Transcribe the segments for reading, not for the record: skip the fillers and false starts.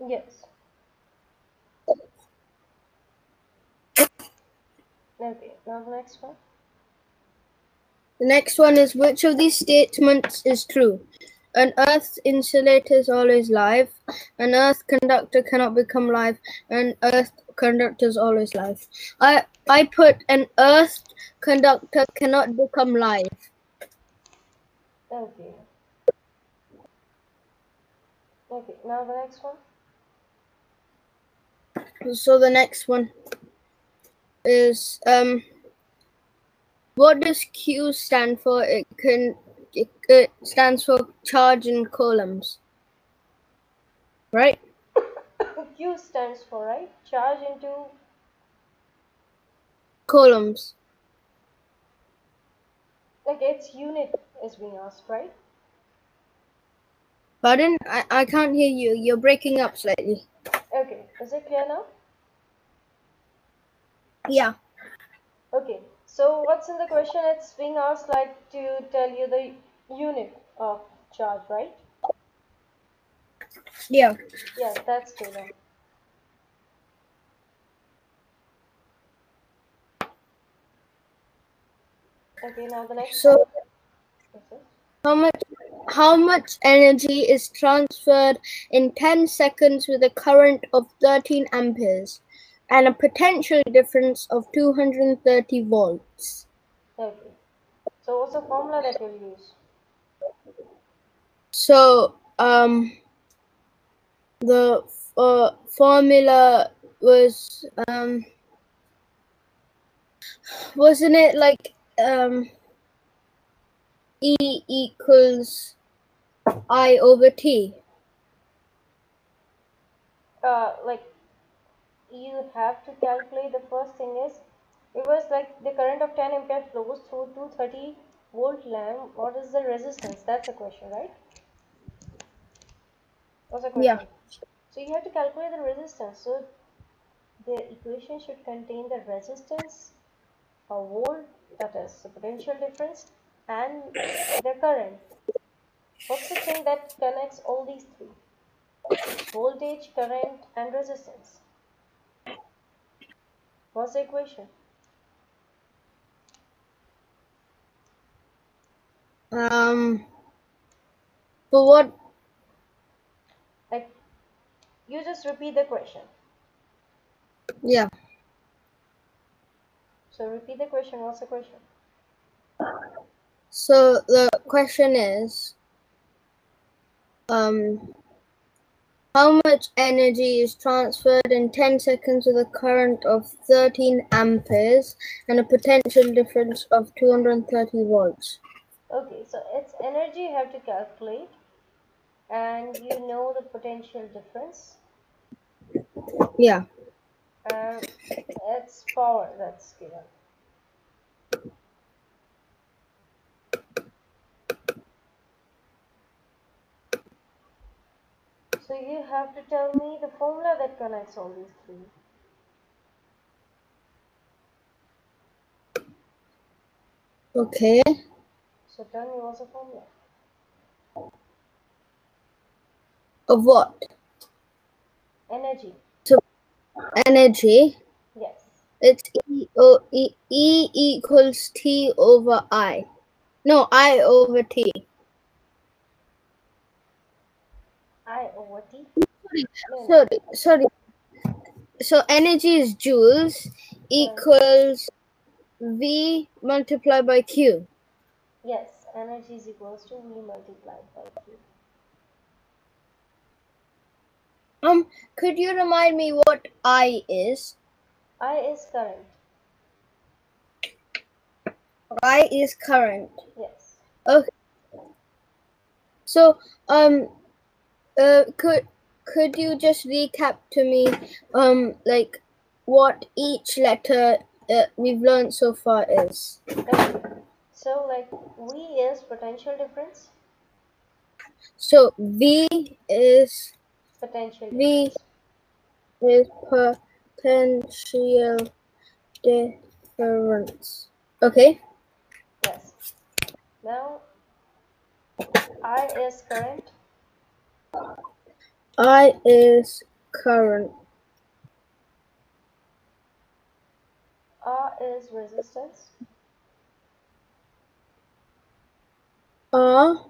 Yes. Okay, now the next one. The next one is, which of these statements is true? An Earth's insulator is always live. An Earth conductor cannot become live. An Earth conductor is always live. I put an Earth conductor cannot become live. Okay. Okay, now the next one. So the next one is, what does Q stand for? It stands for charge in coulombs, right? Q stands for, right? Charge into coulombs. Like its unit is being asked, right? Pardon? I can't hear you. You're breaking up slightly. Okay. Is it clear now? Yeah. Okay. So what's in the question? It's being asked like to tell you the unit of charge, right? Yeah. Yeah, that's true then. Okay, now the next one. So, how much energy is transferred in 10 seconds with a current of 13 amperes and a potential difference of 230 volts? Okay. So what's the formula that we'll use? So the formula was, wasn't it like E equals I over T? Like you have to calculate, the first thing is, it was like the current of 10 ampere flows through 230 volt lamp. What is the resistance? That's the question, right? What's the question? Yeah. So you have to calculate the resistance. So the equation should contain the resistance, a volt, that is the potential difference, and the current. What's the thing that connects all these three? Voltage, current, and resistance. What's the equation? For what? Like, you just repeat the question. Yeah. So repeat the question. What's the question? So the question is, how much energy is transferred in 10 seconds with a current of 13 amperes and a potential difference of 230 volts? Okay, so it's energy you have to calculate, and you know the potential difference. Yeah. It's power that's given. So you have to tell me the formula that connects all these three. Okay. So tell me, what's the formula? Of what? Energy. So energy. Yes. It's E equals T over I. No, I over T. I over T. Sorry. So energy is joules equals V multiplied by Q. Yes, energy is equals to V multiplied by Q. Could you remind me what I is? I is current. I is current. Yes. Okay. So could you just recap to me like what each letter we've learned so far is? Okay. So like V is potential difference. So V is potential difference. V is potential difference. Okay. Yes. Now I is current. I is current. R is resistance. R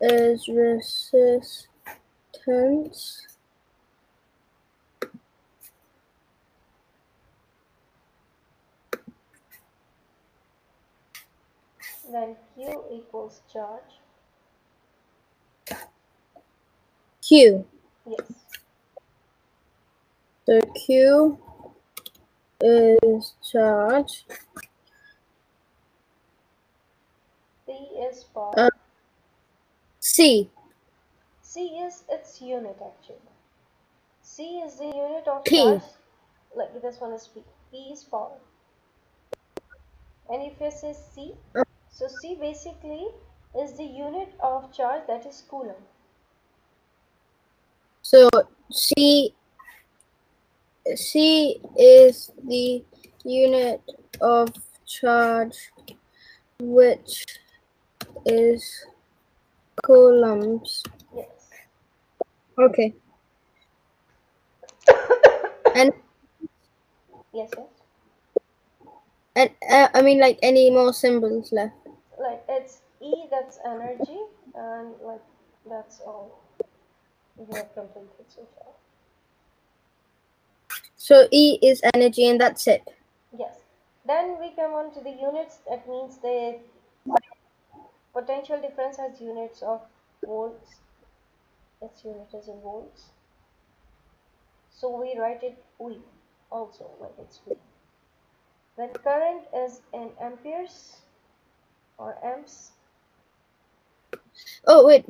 is resistance. Then Q equals charge. Q. Yes. So Q is charge. P is power. C. C is its unit actually. C is the unit of P. Charge. Like this one is P. P is power. And if you say C, so C basically is the unit of charge, that is coulomb. So C is the unit of charge, which is coulombs. Yes. Okay. And yes, yes. And I mean, like, any more symbols left? Like, it's E, that's energy, and like, that's all. You have completed so far. So E is energy, and that's it. Yes. Then we come on to the units. That means the potential difference has units of volts. Its unit is in volts. So we write it V also, like it's V. Then current is in amperes or amps. Oh wait!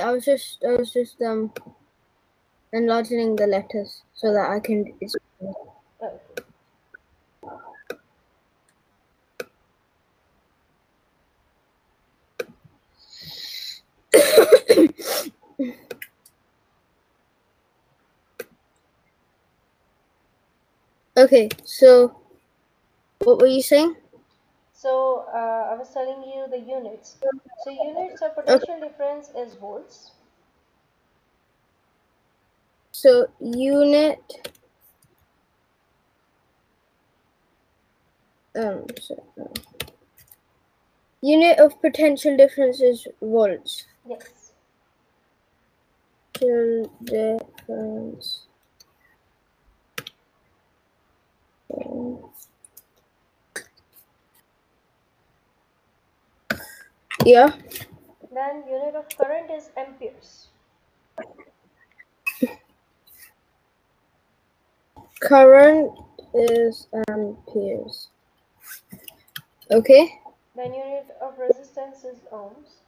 I was just enlarging the letters so that I can. Okay. Okay, so what were you saying? So I was telling you the units. So units of potential difference is volts. So unit. Unit of potential difference is volts. Yes. Potential difference. Yeah. Then unit of current is amperes. Current is amperes. Okay. Then unit of resistance is ohms.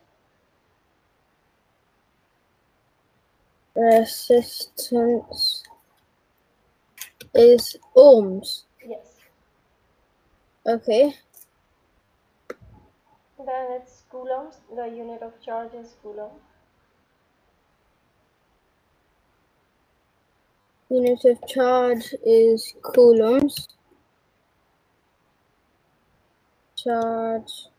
Resistance is ohms. Yes. Okay. Then it's coulombs. The unit of charge is coulomb. Unit of charge is coulombs. Charge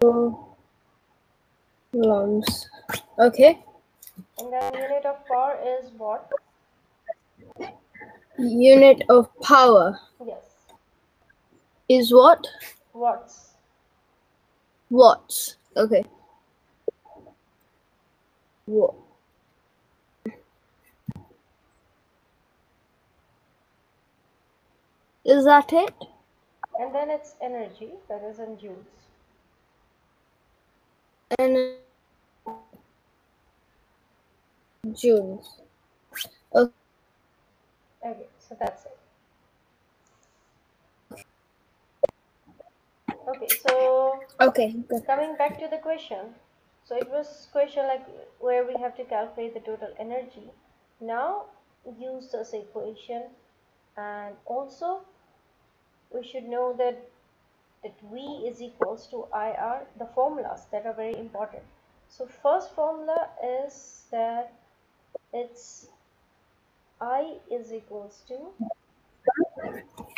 coulombs. Okay. And then unit of power is what? Unit of power. Yes. Is what? Watts. Watts. Okay. What? Is that it? And then it's energy, that is in joules. And joules. Okay. Okay, so that's it. Okay, so coming back to the question, so it was question like where we have to calculate the total energy. Now use this equation, and also we should know that V is equals to IR, the formulas that are very important. So first formula is that it's I is equals to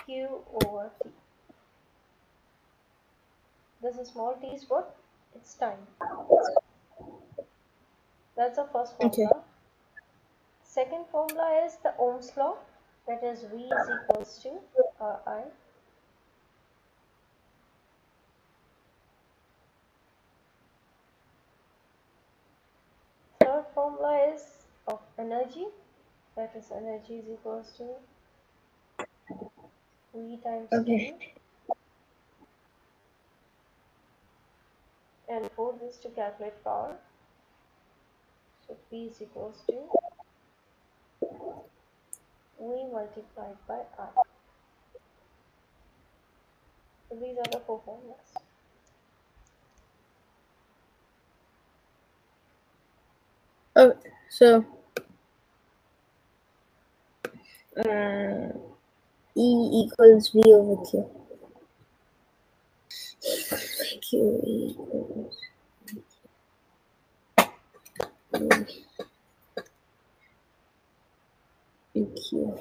Q over T. This is small t is what? It's time. That's the first formula. Okay. Second formula is the Ohm's law, that is V is equals to I. Third formula is of energy, that is energy is equals to V times Q. And fourth is to calculate power. So P is equals to V multiplied by I. So these are the four formulas. Oh, so E equals V over Q. Q equals V. Q.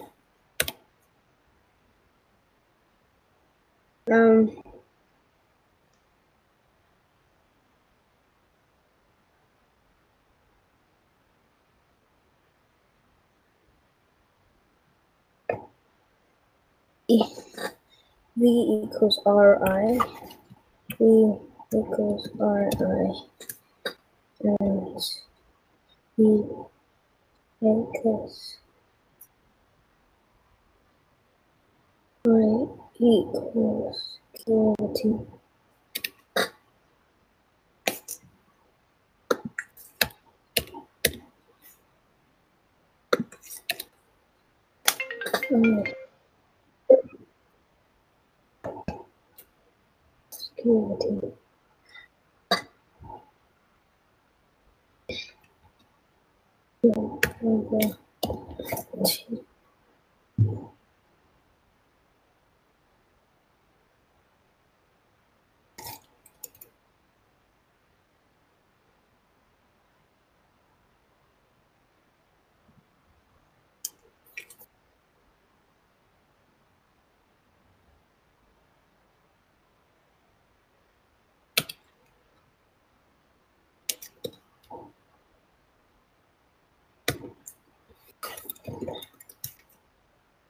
V equals RI. V equals RI. And V equals Y equals Q over T. Q over T. Q over T.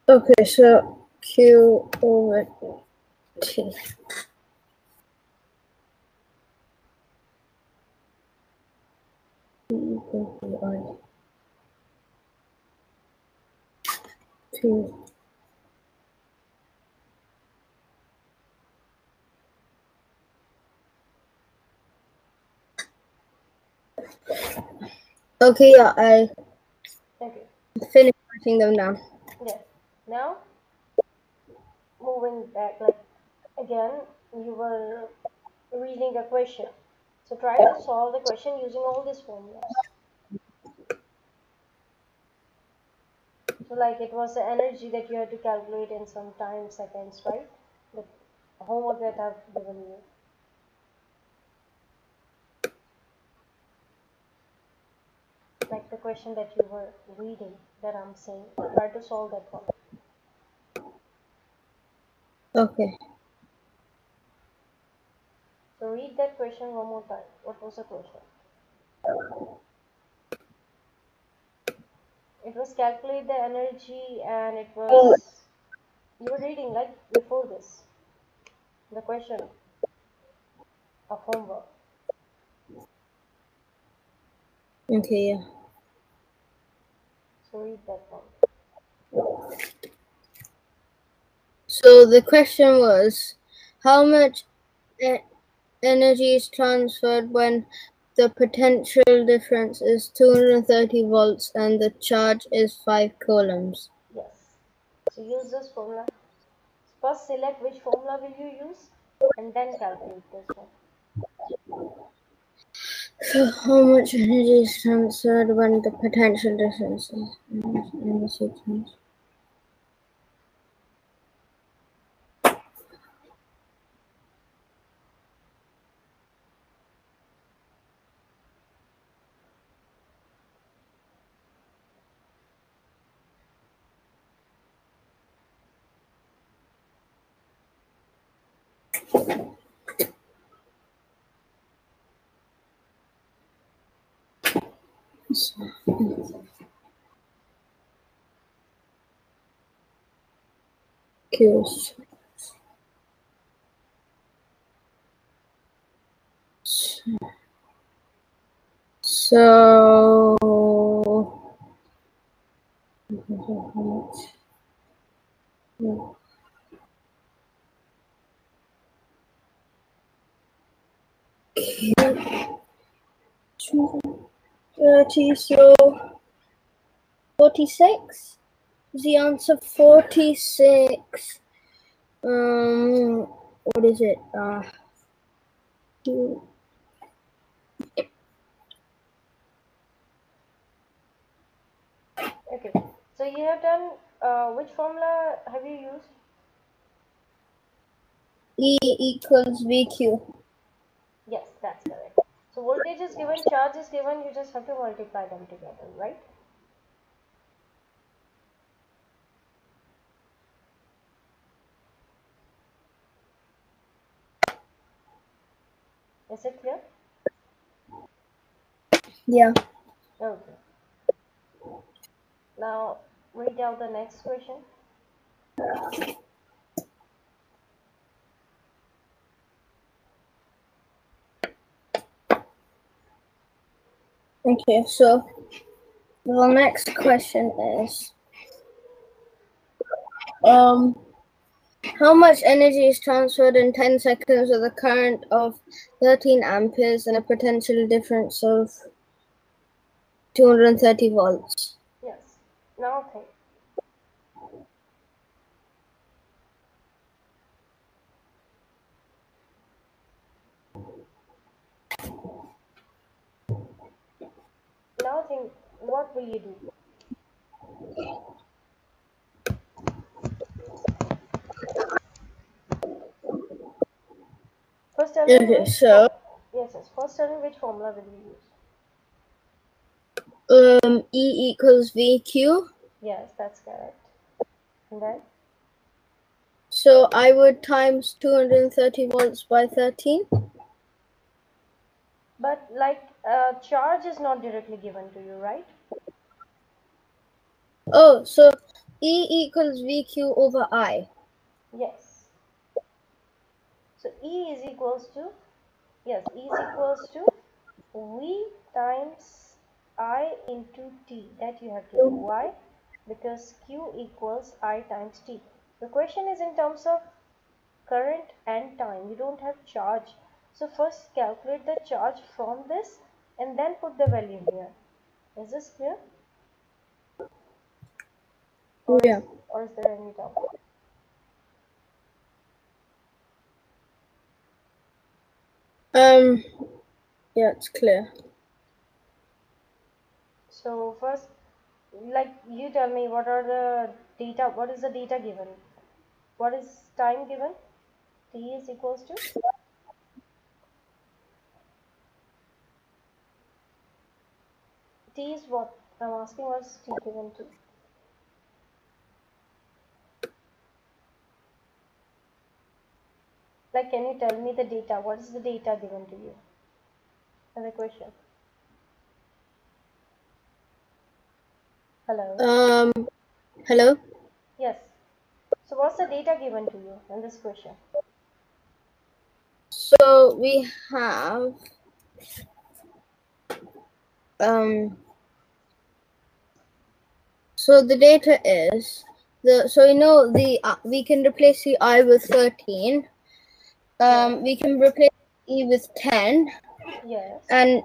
Okay, so Q over T. P equals to I. P. Okay, yeah, I finished writing them down. Yeah. Now, moving back, like again, you were reading a question. So try to solve the question using all these formulas. So like it was the energy that you had to calculate in some time, seconds, right? The homework that I've given you. Like the question that you were reading, that I'm saying, try to solve that one. Okay. So read that question one more time. What was the question? It was calculate the energy, and it was, you were reading like before this, the question of homework. Okay, yeah. So read that one. So the question was, how much energy is transferred when the potential difference is 230 volts and the charge is 5 coulombs? Yes. So use this formula. First select which formula will you use and then calculate this one. So how much energy is transferred when the potential difference is energy transferred? Curious. So okay. 30, so 46 is the answer. 46. What is it? Okay, so you have done which formula have you used? E = VQ. Yes, that's correct. So voltage is given, charge is given, you just have to multiply them together, right? Is it clear? Yeah. Okay. Now read out the next question. Okay, so the next question is how much energy is transferred in 10 seconds with a current of 13 amperes and a potential difference of 230 volts? Yes. Now think. Now think, what will you do? First tell me, okay, so first tell me which formula will you use? E = VQ. Yes, that's correct. And then? So I would times 230 volts by 13. But like charge is not directly given to you, right? Oh, so E = VQ/I. Yes. So E is equals to V times I into T, that you have to do. Why? Because Q = I times T. The question is in terms of current and time. You don't have charge. So first calculate the charge from this and then put the value here. Is this clear? Or yeah. Or is there any doubt? Yeah, it's clear. So first, like you tell me, what are the data? What is the data given? What is time given? T = T is what? I'm asking what is T given to? Like, can you tell me the data? What is the data given to you? Another question. Hello. Hello. Yes. So what's the data given to you in this question? So we have so the data is the, so you know, the we can replace the I with 13. We can replace E with 10. Yes. And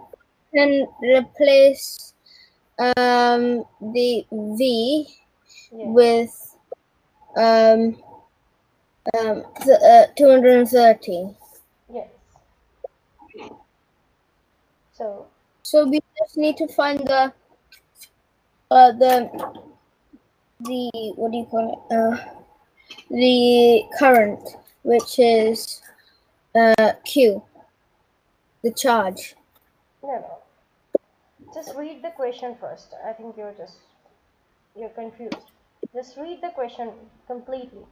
can replace the V, yes, with 230. Yes. So we just need to find the what do you call it, the current, which is Q, the charge. No. Just read the question first. I think you're confused. Just read the question completely.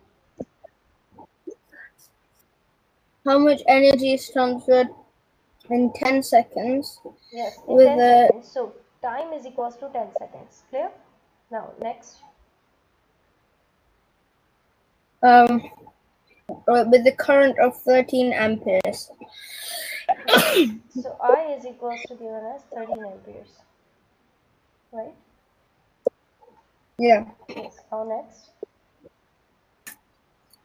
How much energy is transferred in 10 seconds? Yes, in 10 seconds. So time is equals to 10 seconds. Clear? Now next. With the current of 13 amperes. So I is equals to given as 13 amperes, right? Yeah. Yes. How next?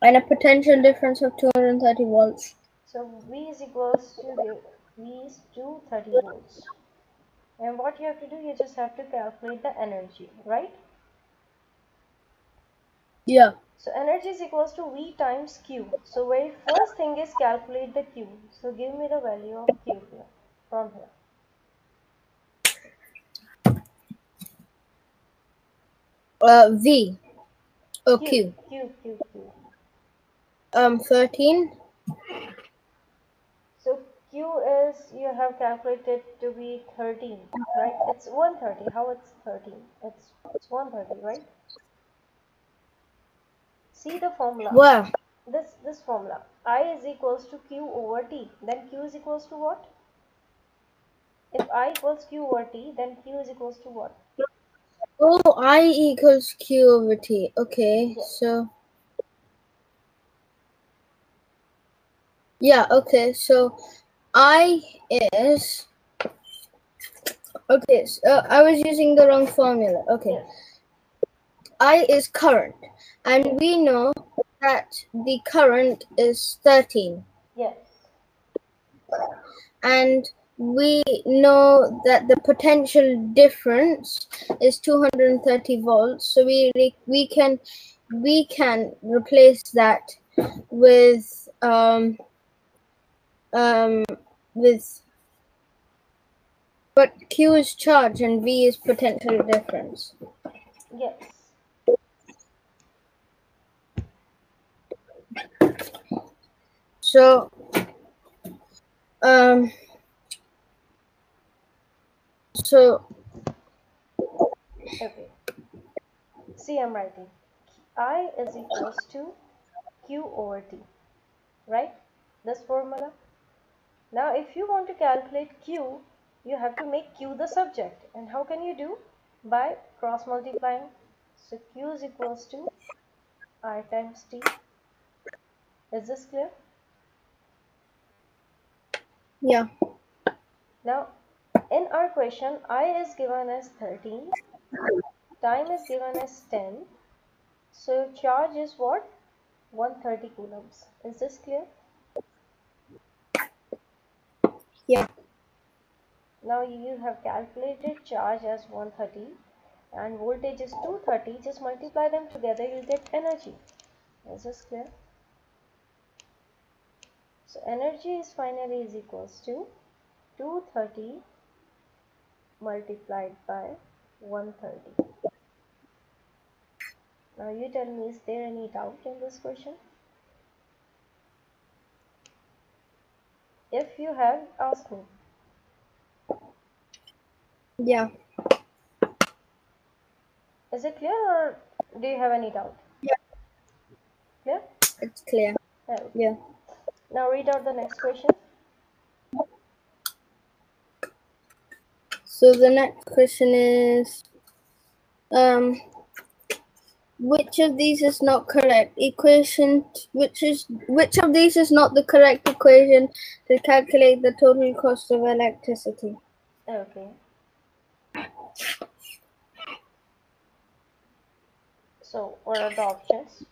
And a potential difference of 230 volts. So V is equals to V is 230 volts. And what you have to do, you just have to calculate the energy, right? Yeah. So energy is equals to V times Q. So very first thing is calculate the Q. So give me the value of Q here, from here. V. Oh, Q. Q. 13. So Q is, you have calculated to be 13, right? It's 130. How it's 13? It's 130, right? See the formula. Wow. This formula. I is equals to Q over T. Then Q is equals to what? If I equals Q over T, then Q is equals to what? Oh, I equals Q over T. Okay, yeah. So... yeah, okay, so I is... okay, so I was using the wrong formula. Okay. Yeah. I is current, and we know that the current is 13. Yes. And we know that the potential difference is 230 volts, so we can replace that with but Q is charge and V is potential difference. Yes. So, okay. See, I'm writing. I is equals to Q over T, right? This formula. Now, if you want to calculate Q, you have to make Q the subject. And how can you do? By cross multiplying. So, Q is equals to I times T. Is this clear? Yeah. Now, in our question, I is given as 13, time is given as 10, so charge is what? 130 coulombs. Is this clear? Yeah. Now you have calculated charge as 130 and voltage is 230. Just multiply them together, you get energy. Is this clear? So energy is finally is equals to 230 multiplied by 130. Now you tell me, is there any doubt in this question? If you have, ask me. Yeah. Is it clear or do you have any doubt? Yeah. Clear? It's clear. Okay. Yeah. Now read out the next question. So the next question is, which of these is not correct equation? Which of these is not the correct equation to calculate the total cost of electricity? Okay. So what are the options?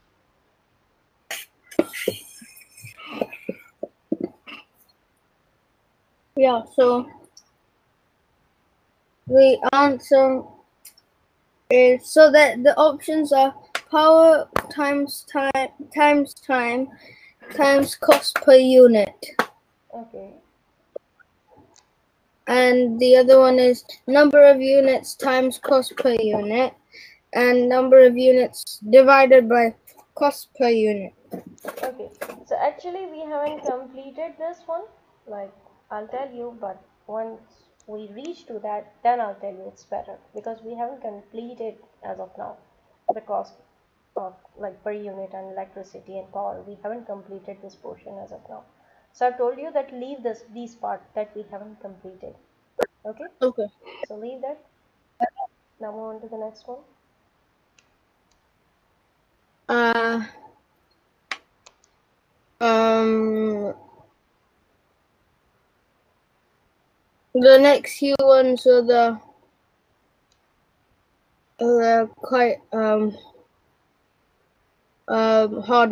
Yeah, so the answer is, so that the options are power times time times cost per unit. Okay. And the other one is number of units times cost per unit, and number of units divided by cost per unit. Okay, so actually we haven't completed this one, like I'll tell you, but once we reach to that, then I'll tell you it's better, because we haven't completed as of now the cost of like per unit and electricity and power. We haven't completed this portion as of now. So I've told you that leave this part that we haven't completed. Okay. Okay. So leave that. Now on to the next one. The next few ones are quite hard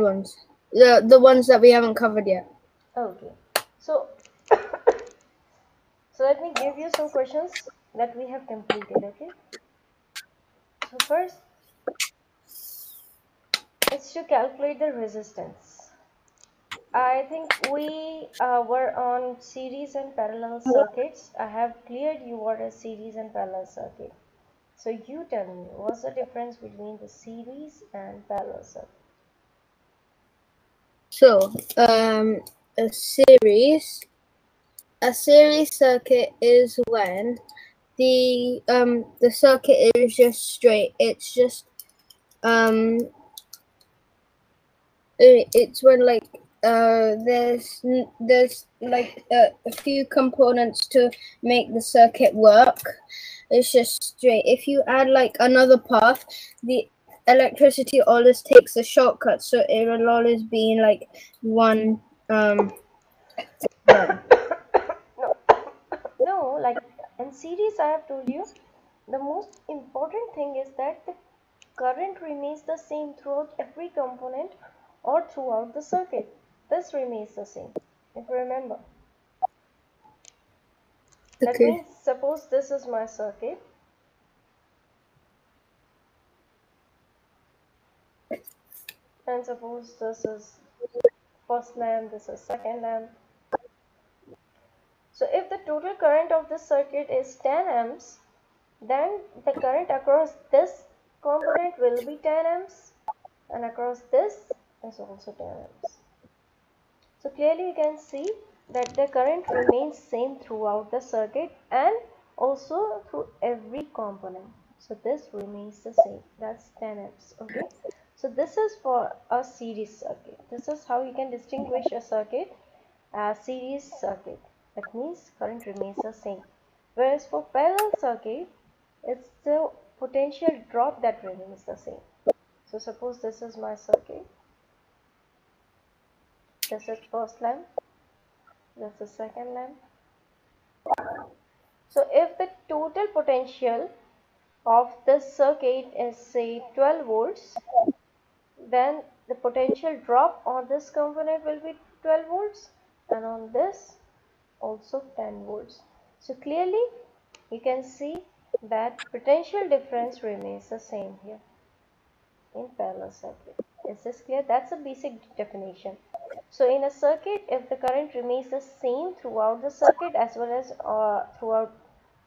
ones. The ones that we haven't covered yet. Okay. So let me give you some questions that we have completed, okay? So first, it's to calculate the resistance. I think we were on series and parallel circuits. I have cleared you what a series and parallel circuit. So you tell me, what's the difference between the series and parallel circuit? So, a series circuit is when the circuit is just straight. It's just it's when like there's like a few components to make the circuit work. It's just straight. If you add like another path, the electricity always takes a shortcut, so it will always be in like one No, like in series I have told you, the most important thing is that the current remains the same throughout every component or throughout the circuit. This remains the same, if you remember. Okay. That means, suppose this is my circuit. And suppose this is first lamp, this is second lamp. So if the total current of this circuit is 10 amps, then the current across this component will be 10 amps and across this is also 10 amps. So clearly you can see that the current remains same throughout the circuit and also through every component. So this remains the same. That's 10 amps. Okay. So this is for a series circuit. This is how you can distinguish a circuit, a series circuit. That means current remains the same. Whereas for parallel circuit, it's the potential drop that remains the same. So suppose this is my circuit. This is first lamp, this is second lamp. So if the total potential of this circuit is say 12 volts, then the potential drop on this component will be 12 volts and on this also 10 volts. So clearly you can see that potential difference remains the same here in parallel circuit. Is this clear? That's a basic definition. So in a circuit, if the current remains the same throughout the circuit as well as throughout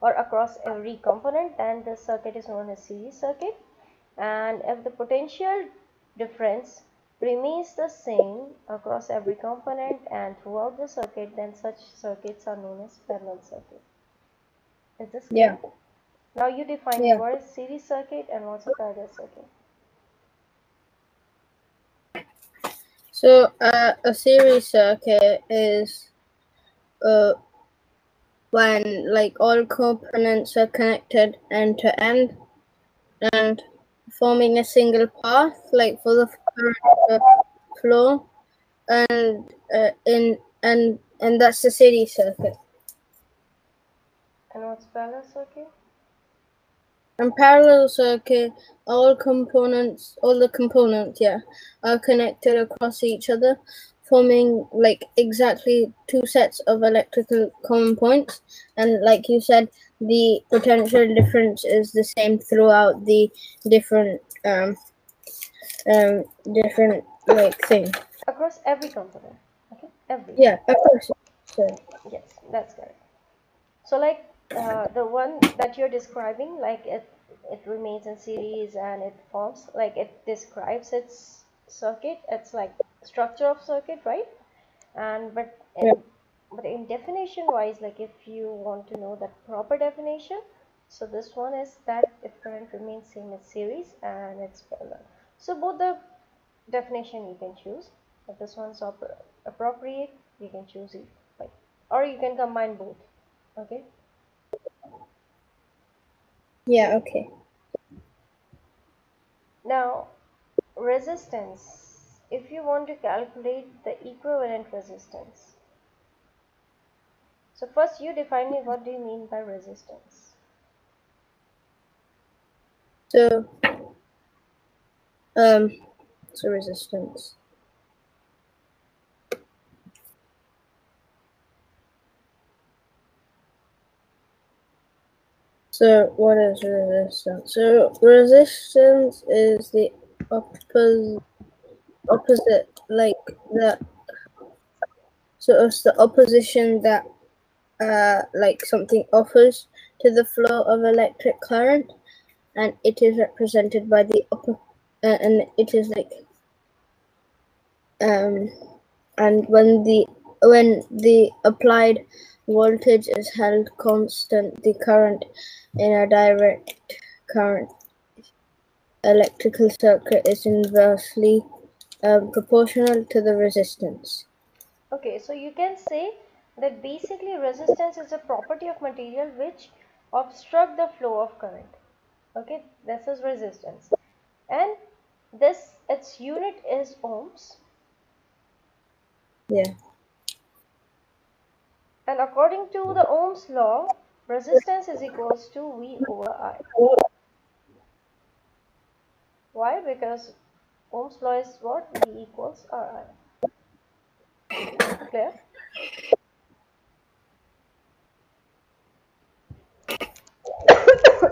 or across every component, then the circuit is known as series circuit. And if the potential difference remains the same across every component and throughout the circuit, then such circuits are known as parallel circuit. Is this clear? Yeah. Now you define what is series circuit and what's a parallel circuit. So a series circuit is when like all components are connected end to end and forming a single path, like for the current flow, and that's the series circuit. And what's parallel circuit? In parallel circuit, all the components, are connected across each other, forming like exactly two sets of electrical common points. And like you said, the potential difference is the same throughout the different like thing across every component. Okay, across. So. Yes, that's correct. So like. The one that you're describing, like it remains in series and it forms, like it describes its circuit, it's like structure of circuit, right? And but in definition wise, like if you want to know that proper definition, so this one is that if current remains same as series and it's parallel. So both the definition you can choose. If this one's appropriate, you can choose it, right? Or you can combine both. Okay. Yeah, okay. Now resistance, if you want to calculate the equivalent resistance, so first you define me what do you mean by resistance. So resistance. So what is resistance? So resistance is the opposite, like the so it's the opposition that like something offers to the flow of electric current, and it is represented by the and when the applied voltage is held constant, the current in a direct current electrical circuit is inversely proportional to the resistance. Okay, so you can say that basically resistance is a property of material which obstructs the flow of current. Okay, this is resistance, and this its unit is ohms. Yeah. And according to the Ohm's law, resistance is equals to V/I. Why? Because Ohm's law is what? V = RI. Clear?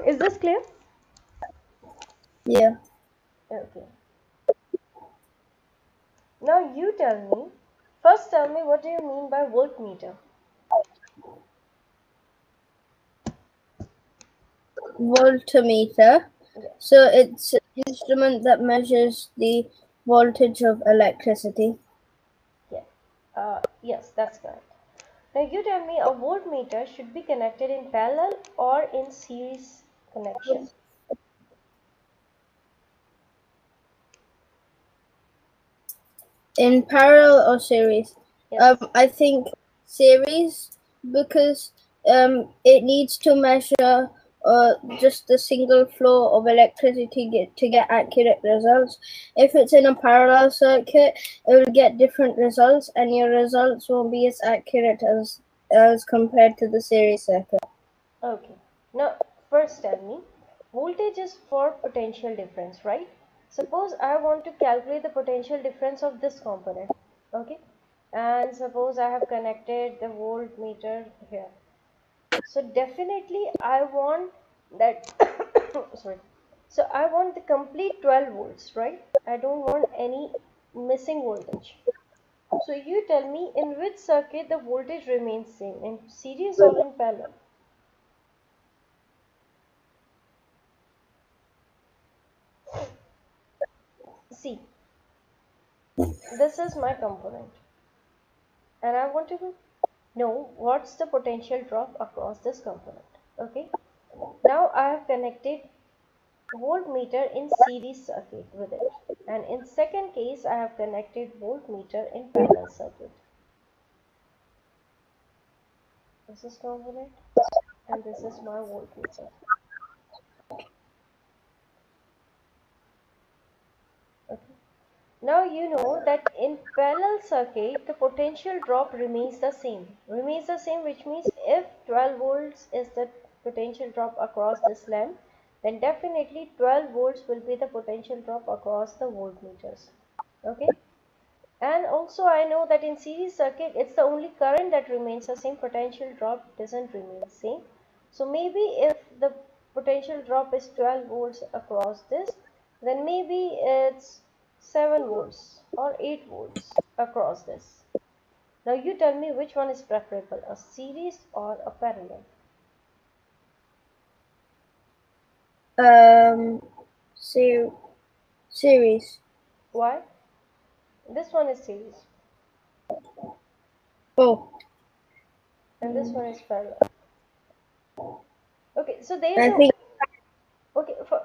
Is this clear? Yeah. Okay. Now you tell me. First, tell me what do you mean by voltmeter? Voltmeter. So it's an instrument that measures the voltage of electricity. Yeah. Yes, that's correct. Now you tell me, a voltmeter should be connected in parallel or in series connection. In parallel or series? Yes. I think series, because it needs to measure just the single flow of electricity to get accurate results. If it's in a parallel circuit, it will get different results, and your results won't be as accurate as compared to the series circuit. Okay. Now, first tell me, voltage is for potential difference, right? Suppose I want to calculate the potential difference of this component, okay? And suppose I have connected the voltmeter here. So definitely I want that sorry. So I want the complete 12 volts, right? I don't want any missing voltage. So you tell me, in which circuit the voltage remains same, in series or in parallel? See, this is my component, and I want to know what's the potential drop across this component. Okay, now I have connected voltmeter in series circuit with it, and in second case I have connected voltmeter in parallel circuit. This is component and this is my voltmeter. Now you know that in parallel circuit the potential drop remains the same, which means if 12 volts is the potential drop across this lamp, then definitely 12 volts will be the potential drop across the voltmeters. Okay, and also I know that in series circuit it's the only current that remains the same, potential drop doesn't remain same. So maybe if the potential drop is 12 volts across this, then maybe it's 7 volts or 8 volts across this. Now you tell me which one is preferable, a series or a parallel? Series. Why? This one is series. Oh. And this one is parallel. Okay, so okay, for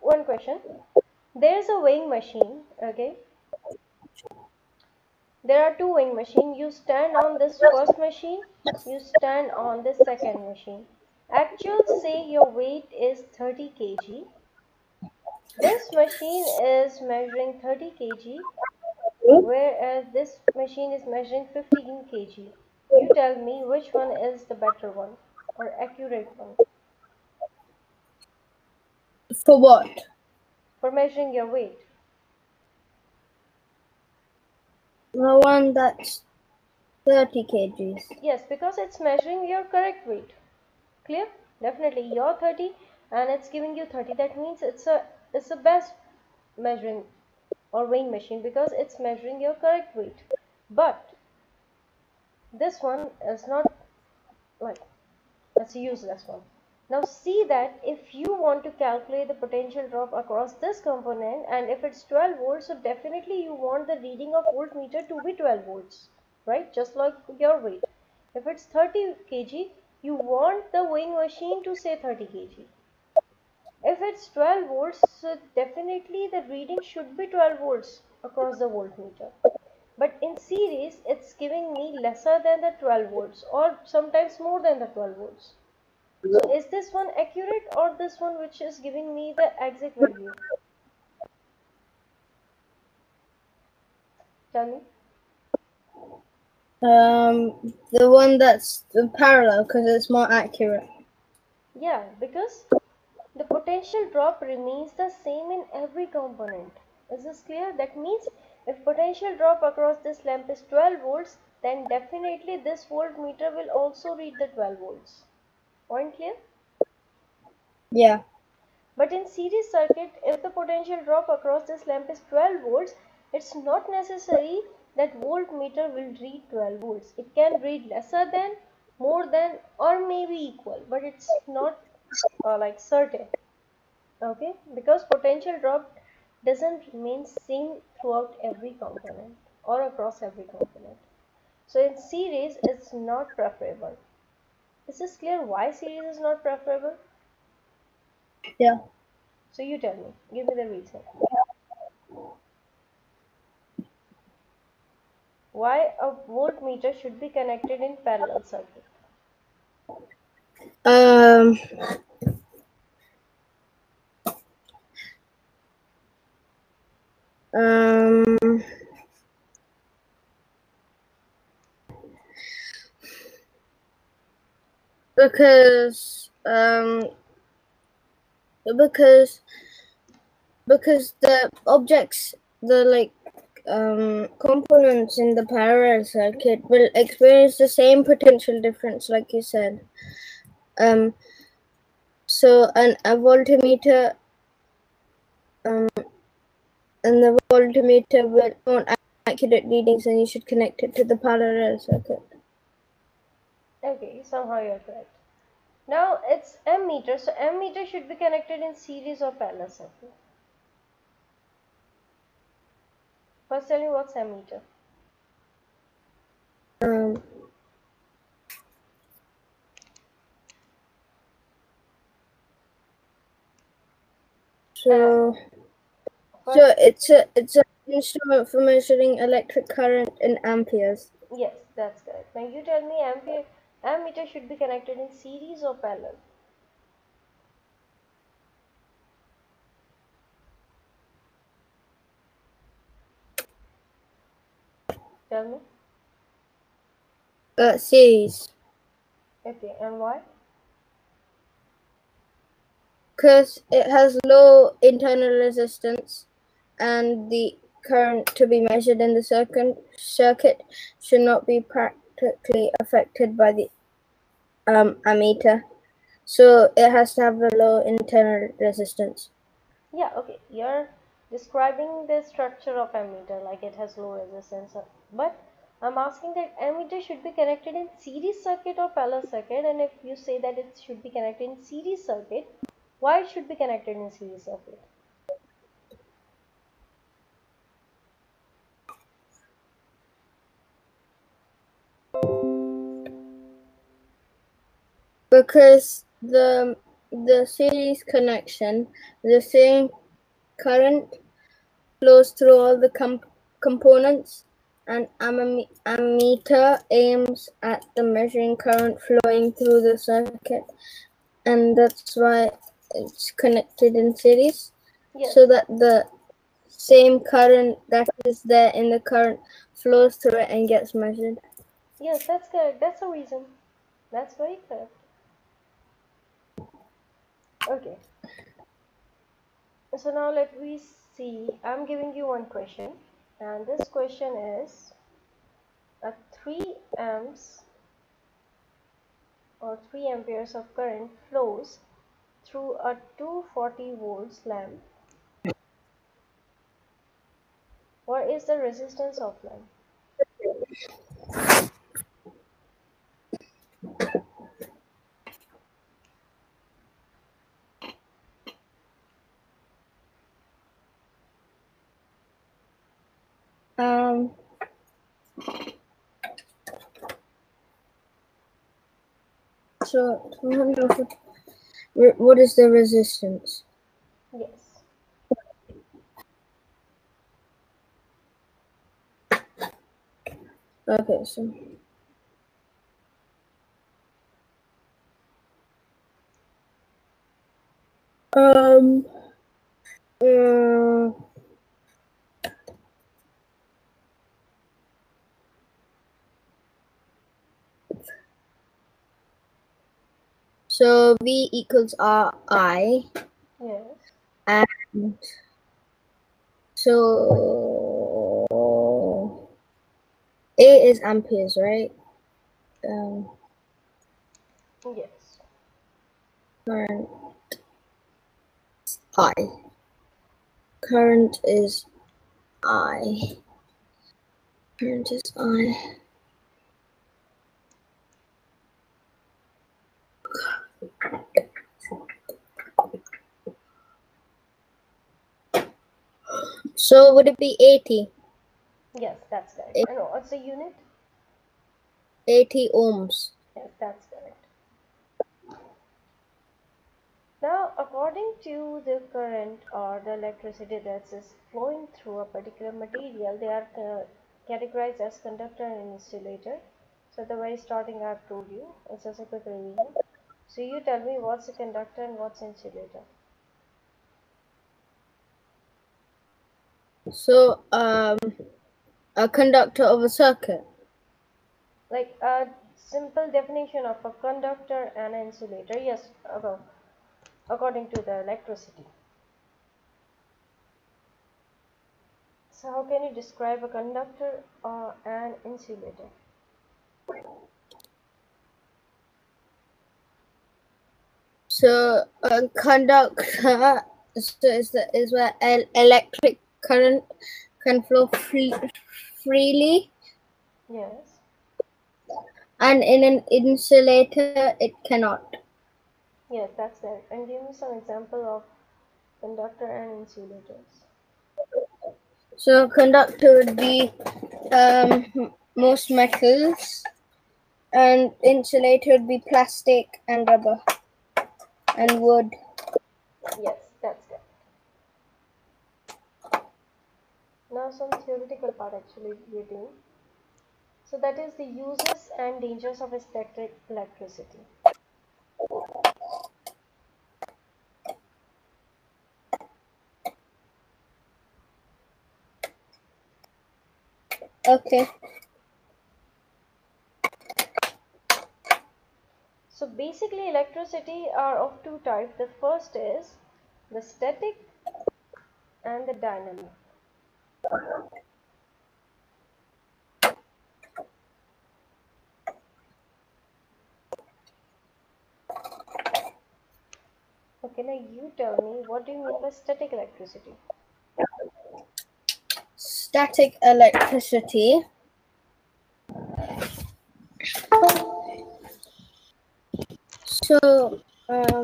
one question. There's a weighing machine, okay? There are two weighing machines. You stand on this first machine, you stand on this second machine. Actual, say your weight is 30 kg This machine is measuring 30 kg, whereas this machine is measuring 15 kg. You tell me which one is the better one or accurate one. For what? For measuring your weight. The one that's 30 kgs. Yes, because it's measuring your correct weight. Clear? Definitely you're 30 and it's giving you 30. That means it's a best measuring or weighing machine because it's measuring your correct weight. But this one is not like, that's a useless one. Now see that if you want to calculate the potential drop across this component and if it's 12 volts, so definitely you want the reading of voltmeter to be 12 volts, right? Just like your weight. If it's 30 kg, you want the weighing machine to say 30 kg. If it's 12 volts, so definitely the reading should be 12 volts across the voltmeter. But in series, it's giving me lesser than the 12 volts or sometimes more than the 12 volts. So is this one accurate or this one which is giving me the exact value? Tell me. The one that's the parallel because it's more accurate. Yeah, because the potential drop remains the same in every component. Is this clear? That means if potential drop across this lamp is 12 volts, then definitely this voltmeter will also read the 12 volts. Point clear? Yeah. But in series circuit, if the potential drop across this lamp is 12 volts, it's not necessary that voltmeter will read 12 volts. It can read lesser than, more than, or maybe equal, but it's not like certain. Okay? Because potential drop doesn't remain same throughout every component or across every component. So in series, it's not preferable. Is this clear why series is not preferable? Yeah. So you tell me. Give me the reason. Why a voltmeter should be connected in parallel circuit? Because the objects, the components in the parallel circuit will experience the same potential difference, like you said. So a voltmeter, and the voltmeter will want accurate readings, and you should connect it to the parallel circuit. Okay, somehow you're correct. Now it's ammeter, so ammeter should be connected in series or parallel circuit. First, tell me what's ammeter. So it's an instrument for measuring electric current in amperes. Yes, that's correct. Now you tell me ammeter should be connected in series or parallel? Tell me. Series. Okay, and why? Because it has low internal resistance and the current to be measured in the circuit should not be practically affected by the ammeter, so it has to have a low internal resistance. Yeah, okay, you're describing the structure of ammeter like it has low resistance, but I'm asking that ammeter should be connected in series circuit or parallel circuit, and if you say that it should be connected in series circuit, why it should be connected in series circuit? Because the series connection, the same current flows through all the components, and ammeter aims at the measuring current flowing through the circuit, and that's why it's connected in series. Yes. So that the same current that is there in the current flows through it and gets measured. Yes, that's correct. That's the reason. That's very correct. Okay. So now let me see. I'm giving you one question, and this question is a 3 amps or 3 amperes of current flows through a 240 volts lamp. What is the resistance of lamp? So, what is the resistance? Yes. Okay, so. So V equals RI. Yes. And so A is amperes, right? Yes. Current I. Current is I. Current is I. So would it be 80? Yes, that's correct. And what's the unit? 80 ohms. Yes, that's correct. Now, according to the current or the electricity that is flowing through a particular material, they are categorized as conductor and insulator. So, the very starting I've told you, it's just a quick revision. So, you tell me what's a conductor and what's insulator. So, a conductor of a circuit. Like a simple definition of a conductor and an insulator. Yes, according to the electricity. So, how can you describe a conductor or an insulator? So, a conductor is where electric current can flow freely. Yes. And in an insulator, it cannot. Yes, that's that. And give me some example of conductor and insulators. So, conductor would be most metals, and insulator would be plastic and rubber. And wood. Yes, that's it. Now some theoretical part actually we're doing. So that is the uses and dangers of static electricity. Okay. So basically electricity are of two types. The first is the static and the dynamic. Okay, now you tell me, what do you mean by static electricity? Static electricity okay,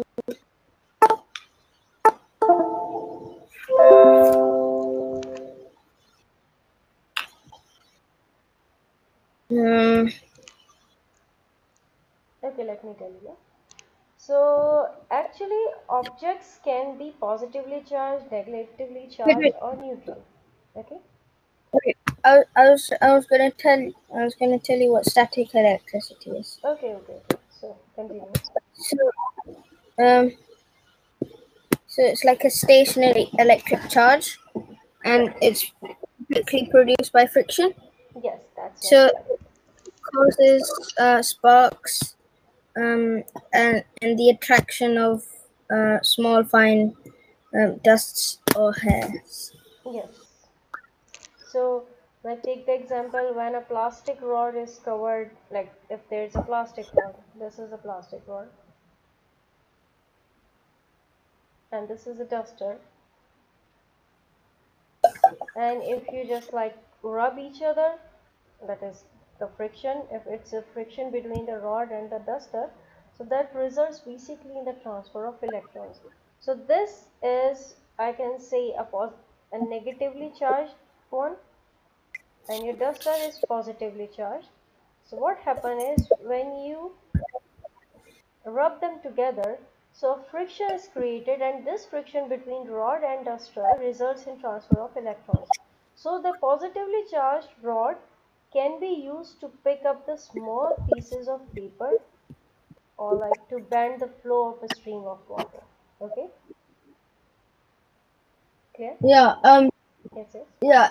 let me tell you. So actually objects can be positively charged, negatively charged, or neutral. Okay. Okay. I was gonna tell you what static electricity is. Okay. So continue. So, So it's like a stationary electric charge, and it's quickly produced by friction. Yes, that's so right. It causes sparks and the attraction of small fine dusts or hairs. Yes. So like take the example when a plastic rod is covered, like if there's a plastic rod, this is a plastic rod and this is a duster, and if you just like rub each other, that is the friction, if it's a friction between the rod and the duster, so that results basically in the transfer of electrons. So this is, I can say, a negatively charged one, and your duster is positively charged. So what happens is when you rub them together, so friction is created, and this friction between rod and duster results in transfer of electrons. So the positively charged rod can be used to pick up the small pieces of paper, or like to bend the flow of a stream of water. Okay? Clear? Yeah. Yes. Yeah.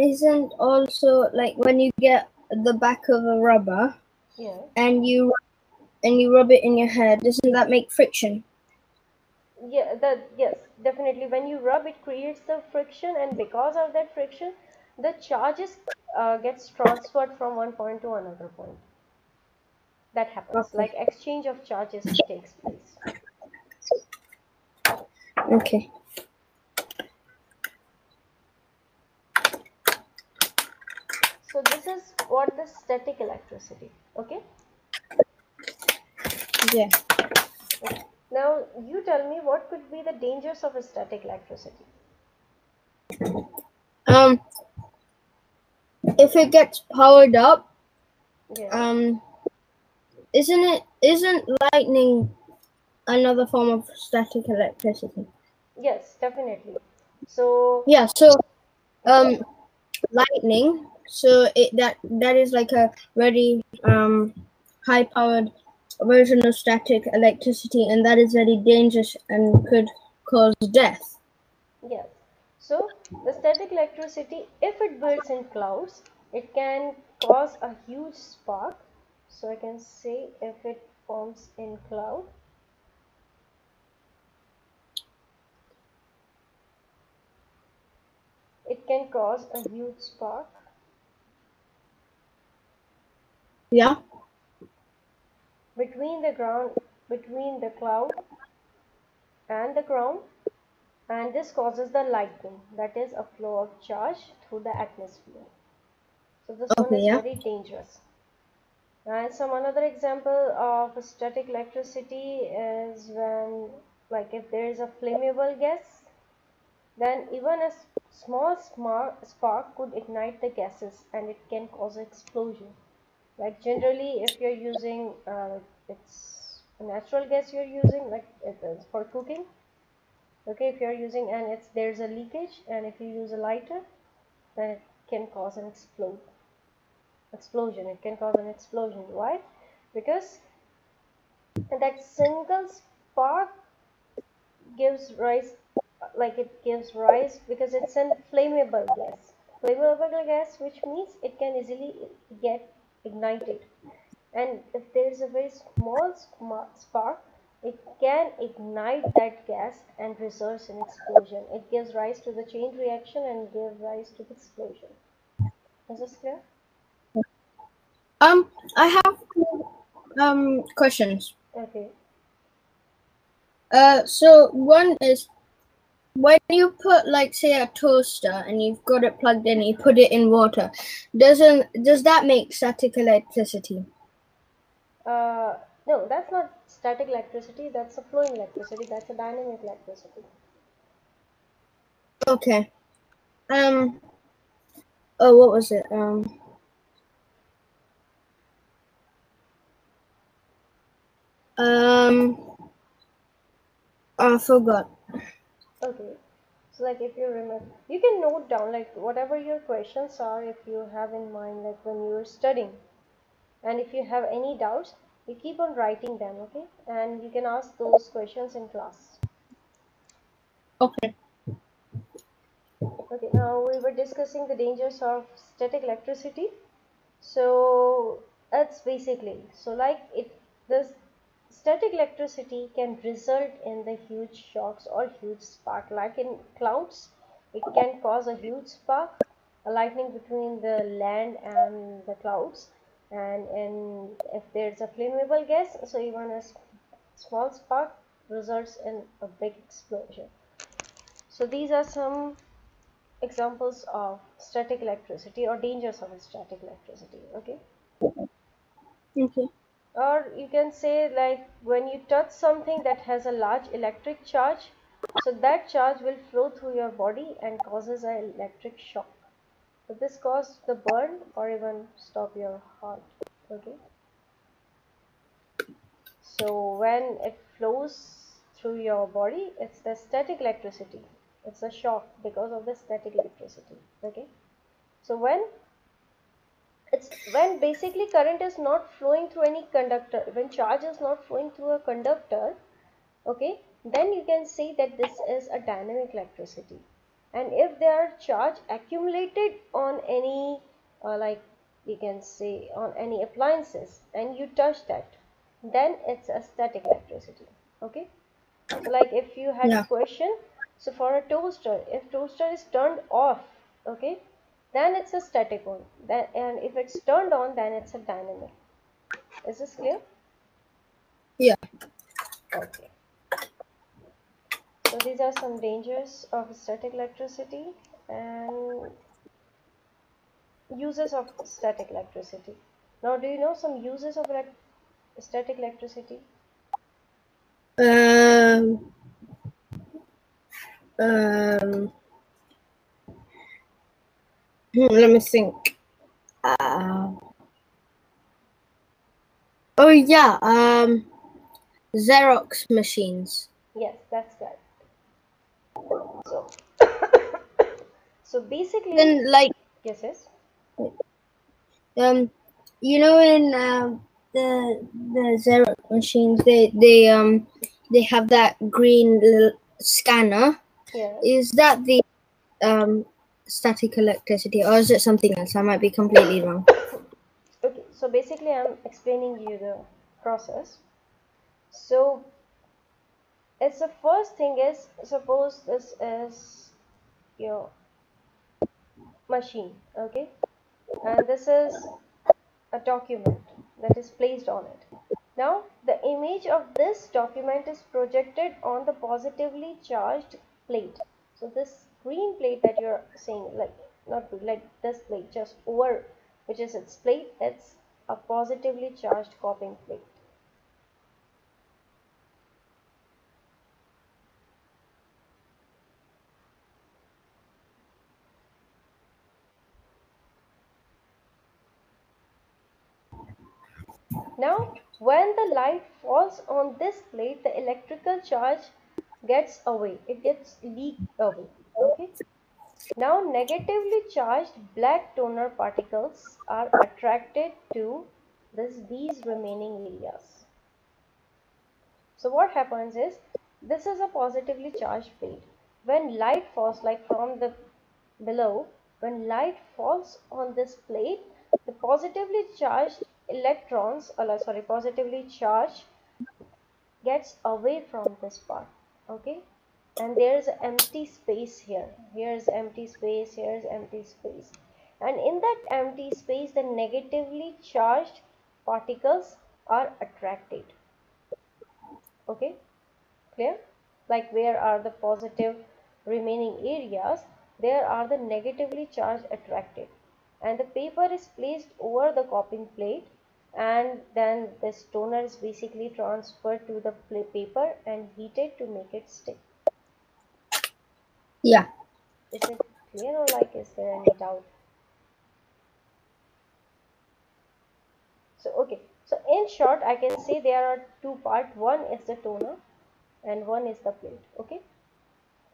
Isn't also like when you get the back of a rubber, yeah, and you rub it in your hair, doesn't that make friction? Yeah, yes, definitely. When you rub, it creates the friction, and because of that friction, the charges gets transferred from one point to another point. That happens, okay. Like exchange of charges takes place. Okay. So this is what the static electricity, okay? Yeah. Okay. Now you tell me what could be the dangers of a static electricity. If it gets powered up, yeah. Isn't lightning another form of static electricity? Yes, definitely. So yeah, so lightning, so it that is like a very high powered version of static electricity, and that is very dangerous and could cause death. Yes. So the static electricity, if it builds in clouds, it can cause a huge spark. So I can say if it forms in cloud, it can cause a huge spark. Yeah. Between the cloud and the ground, and this causes the lightning, that is a flow of charge through the atmosphere. So this one is very dangerous. And some another example of static electricity is when, like, if there is a flammable gas, then even a small spark could ignite the gases, and it can cause an explosion. Like generally, if you're using it's natural gas you're using, like it is for cooking. Okay, if you're using and there's a leakage, and if you use a lighter, then it can cause an explosion. It can cause an explosion. Why? Because that single spark gives rise, because it's an flammable gas. Flammable gas, which means it can easily get ignited, and if there is a very small spark, it can ignite that gas and results in explosion. It gives rise to the chain reaction and gives rise to the explosion. Is this clear? I have questions. Okay. So one is, when you put, like, say, a toaster and you've got it plugged in, you put it in water, does that make static electricity? No, that's not static electricity. That's a flowing electricity. That's a dynamic electricity. Okay. Oh, what was it? I forgot. Okay, so like if you remember, you can note down like whatever your questions are, if you have in mind, like when you were studying, and if you have any doubts, you keep on writing them, okay? And you can ask those questions in class. Okay. Okay, now we were discussing the dangers of static electricity. So that's basically, so like this static electricity can result in the huge shocks or huge spark. Like in clouds, it can cause a huge spark, a lightning between the land and the clouds. And if there's a flammable gas, so even a small spark results in a big explosion. So these are some examples of static electricity or dangers of static electricity. Okay. Or you can say, like, when you touch something that has a large electric charge, so that charge will flow through your body and causes an electric shock. So this causes the burn or even stop your heart. Okay. So when it flows through your body, it's the static electricity. It's a shock because of the static electricity. Okay. So when basically current is not flowing through any conductor, when charge is not flowing through a conductor, okay, then you can say that this is a dynamic electricity. And if there are charge accumulated on any, like we can say on any appliances, and you touch that, then it's a static electricity. Okay. So like if you had a question, so for a toaster, if toaster is turned off, okay, then it's a static one. And if it's turned on, then it's a dynamic. Is this clear? Yeah. Okay. So these are some dangers of static electricity and uses of static electricity. Now, do you know some uses of static electricity? Let me think. Xerox machines. Yes, that's correct. So, so basically, then like yes. You know, in the Xerox machines, they have that green little scanner. Yeah. Is that the static electricity, or is it something else? I might be completely wrong. Okay, so basically I'm explaining you the process. So it's the first thing is, suppose this is your machine, okay, and this is a document that is placed on it. Now the image of this document is projected on the positively charged plate. So this green plate that you're saying, like not like this plate, just over, which is its plate, it's a positively charged copying plate. Now, when the light falls on this plate, the electrical charge gets away. It gets leaked away. Okay. Now, negatively charged black toner particles are attracted to these remaining areas. So what happens is, this is a positively charged plate. When light falls, like from the below, when light falls on this plate, the positively charged electrons, positively charged gets away from this part. Okay, and there's empty space here. Here's empty space. Here's empty space. And in that empty space, the negatively charged particles are attracted. Okay, clear? Like where are the positive remaining areas? There are the negatively charged attracted. And the paper is placed over the copying plate. And then this toner is basically transferred to the paper and heated to make it stick. Yeah. Is it clear, or like is there any doubt? So okay. So in short, I can say there are two parts. One is the toner and one is the plate. Okay.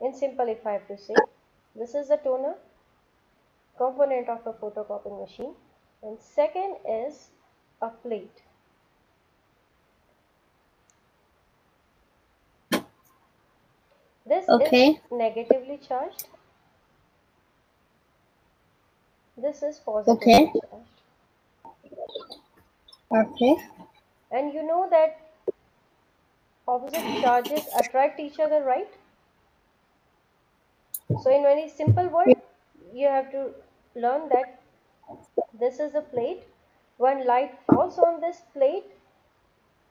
In simple, if I have to say, this is the toner component of the photocopying machine, and second is a plate. This is negatively charged. This is positively charged. Okay. And you know that opposite charges attract each other, right? So in very simple word, you have to learn that this is a plate. When light falls on this plate,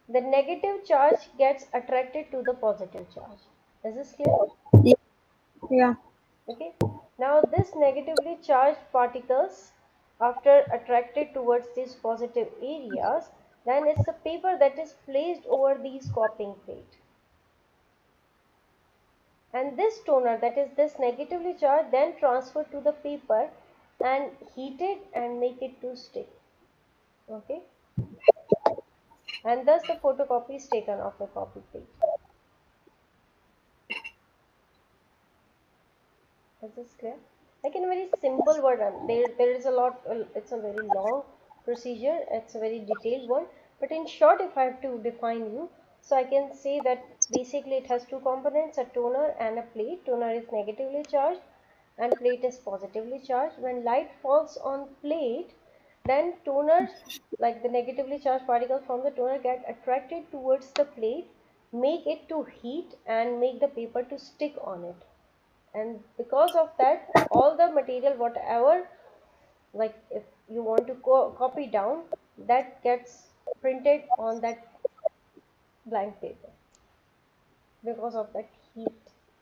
the negative charge gets attracted to the positive charge. Is this clear? Yeah. Okay. Now this negatively charged particles, after attracted towards these positive areas, then it's the paper that is placed over these copying plate. And this toner, that is this negatively charged, then transferred to the paper and heat it and make it to stick. Okay. And thus the photocopy is taken off the copy plate. Is this clear? Like in a very simple word, there is a lot, it's a very long procedure, it's a very detailed one. But in short, if I have to define you, so I can say that basically it has two components, a toner and a plate. Toner is negatively charged and plate is positively charged. When light falls on plate, then toner, like the negatively charged particles from the toner, get attracted towards the plate, make it to heat and make the paper to stick on it. And because of that, all the material, whatever, like if you want to copy down, that gets printed on that blank paper because of that heat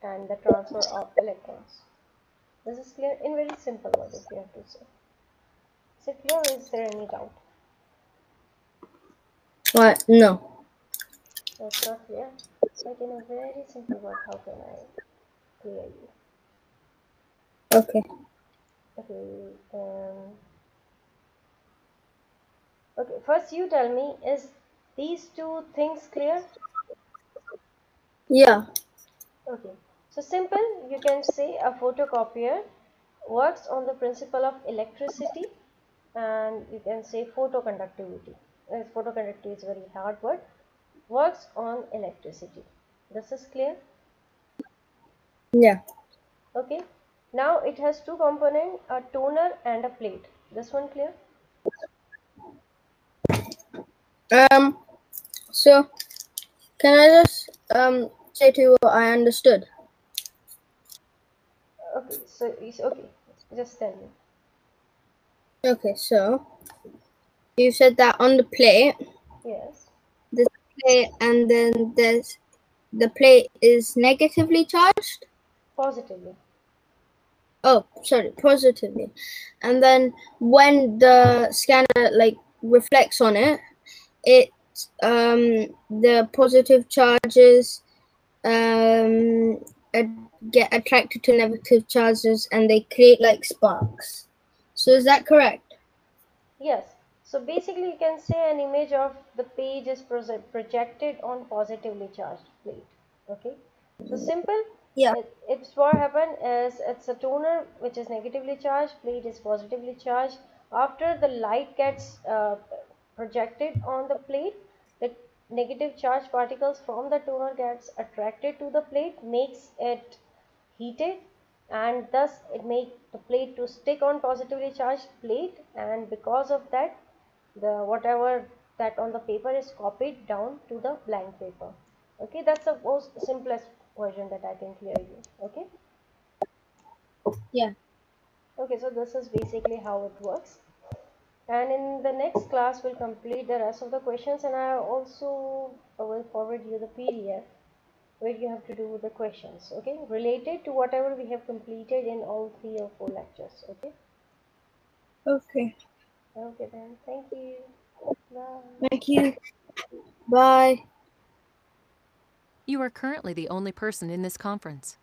and the transfer of electrons. This is clear in very simple words, if you have to say. Is it clear or is there any doubt? What? No. That's not clear. Like in a very simple word, how can I clear you? Okay. Okay. Okay, first you tell me, is these two things clear? Yeah. Okay. So simple, you can say a photocopier works on the principle of electricity, and you can say photoconductivity. Photoconductivity is a very hard word. Works on electricity. This is clear? Yeah. Okay. Now it has two components, a toner and a plate. This one clear? So can I just say to you what I understood? Okay, so it's okay, just tell me. Okay, so you said that on the plate. Yes. This plate, and then there's the plate is negatively charged? Positively. Oh, sorry, positively. And then when the scanner like reflects on it, the positive charges get attracted to negative charges and they create like sparks. So is that correct? Yes. So basically you can say an image of the page is projected on positively charged plate. Okay. So simple. Yeah. It's what happened is it's a toner which is negatively charged, plate is positively charged. After the light gets projected on the plate, the negative charged particles from the toner gets attracted to the plate, makes it heated, and thus it makes the plate to stick on positively charged plate, and because of that, the whatever that on the paper is copied down to the blank paper. Okay, that's the most simplest version that I can clear you. Okay? Yeah. Okay, so this is basically how it works. And in the next class, we'll complete the rest of the questions, and I also will forward you the PDF where you have to do the questions, okay, related to whatever we have completed in all 3 or 4 lectures, okay? Okay. Okay then, thank you. Bye. Thank you. Bye. You are currently the only person in this conference.